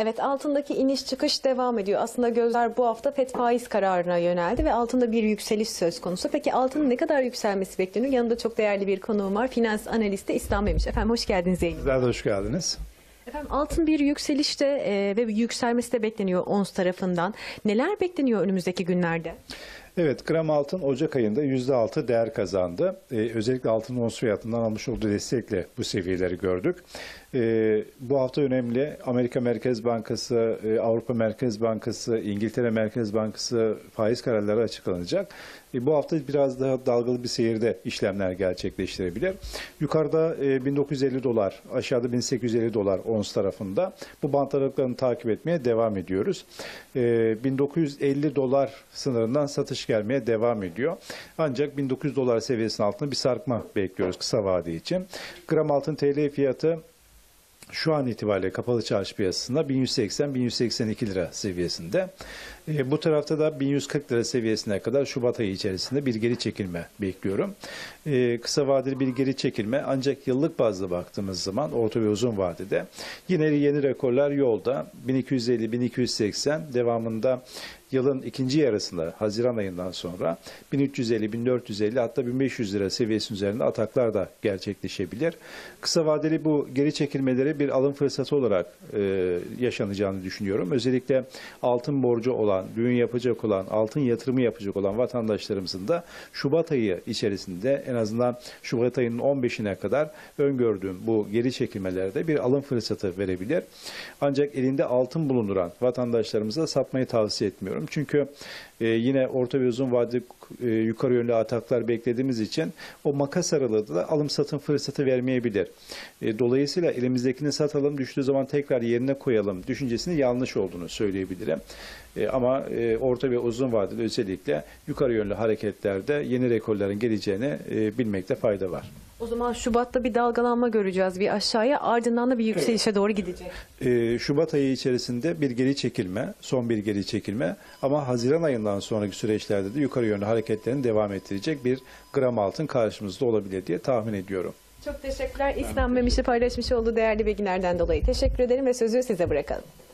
Evet, altındaki iniş çıkış devam ediyor. Aslında gözler bu hafta FED faiz kararına yöneldi ve altında bir yükseliş söz konusu. Peki altının ne kadar yükselmesi bekleniyor? Yanında çok değerli bir konuğum var. Finans analisti İslam Memiş. Efendim hoş geldiniz. Sizler de hoş geldiniz. Efendim altın bir yükselişte ve yükselmesi de bekleniyor ONS tarafından. Neler bekleniyor önümüzdeki günlerde? Evet, gram altın Ocak ayında %6 değer kazandı. Özellikle altın ons fiyatından almış olduğu destekle bu seviyeleri gördük. Bu hafta önemli Amerika Merkez Bankası, Avrupa Merkez Bankası, İngiltere Merkez Bankası faiz kararları açıklanacak. Bu hafta biraz daha dalgalı bir seyirde işlemler gerçekleştirebilir. Yukarıda 1950 dolar, aşağıda 1850 dolar ons tarafında. Bu bant aralıklarını takip etmeye devam ediyoruz. 1950 dolar sınırından satış gelmeye devam ediyor. Ancak 1900 dolar seviyesinin altında bir sarkma bekliyoruz kısa vade için. Gram altın TL fiyatı şu an itibariyle kapalı çarşı piyasasında 1180-1182 lira seviyesinde. Bu tarafta da 1140 lira seviyesine kadar Şubat ayı içerisinde bir geri çekilme bekliyorum. Kısa vadeli bir geri çekilme, ancak yıllık bazda baktığımız zaman orta ve uzun vadede yine yeni rekorlar yolda. 1250-1280 devamında yılın ikinci yarısında Haziran ayından sonra 1350-1450 hatta 1500 lira seviyesinin üzerinde ataklar da gerçekleşebilir. Kısa vadeli bu geri çekilmeleri bir alım fırsatı olarak yaşanacağını düşünüyorum. Özellikle altın borcu olan, düğün yapacak olan, altın yatırımı yapacak olan vatandaşlarımızın da Şubat ayı içerisinde en azından Şubat ayının 15'ine kadar öngördüğüm bu geri çekilmelerde bir alım fırsatı verebilir. Ancak elinde altın bulunduran vatandaşlarımıza satmayı tavsiye etmiyorum. Çünkü yine orta ve uzun vadeli yukarı yönlü ataklar beklediğimiz için o makas aralığı da alım satım fırsatı vermeyebilir. Dolayısıyla elimizdekini satalım, düştüğü zaman tekrar yerine koyalım düşüncesinin yanlış olduğunu söyleyebilirim. Ama orta ve uzun vadede özellikle yukarı yönlü hareketlerde yeni rekorların geleceğini bilmekte fayda var. O zaman Şubat'ta bir dalgalanma göreceğiz. Bir aşağıya, ardından da bir yükselişe doğru gidecek. Şubat ayı içerisinde bir geri çekilme, son bir geri çekilme, ama Haziran ayından sonraki süreçlerde de yukarı yönlü hareketlerini devam ettirecek bir gram altın karşımızda olabilir diye tahmin ediyorum. Çok teşekkürler. İslam Memiş'i paylaşmış olduğu değerli bilgilerden dolayı teşekkür ederim ve sözü size bırakalım.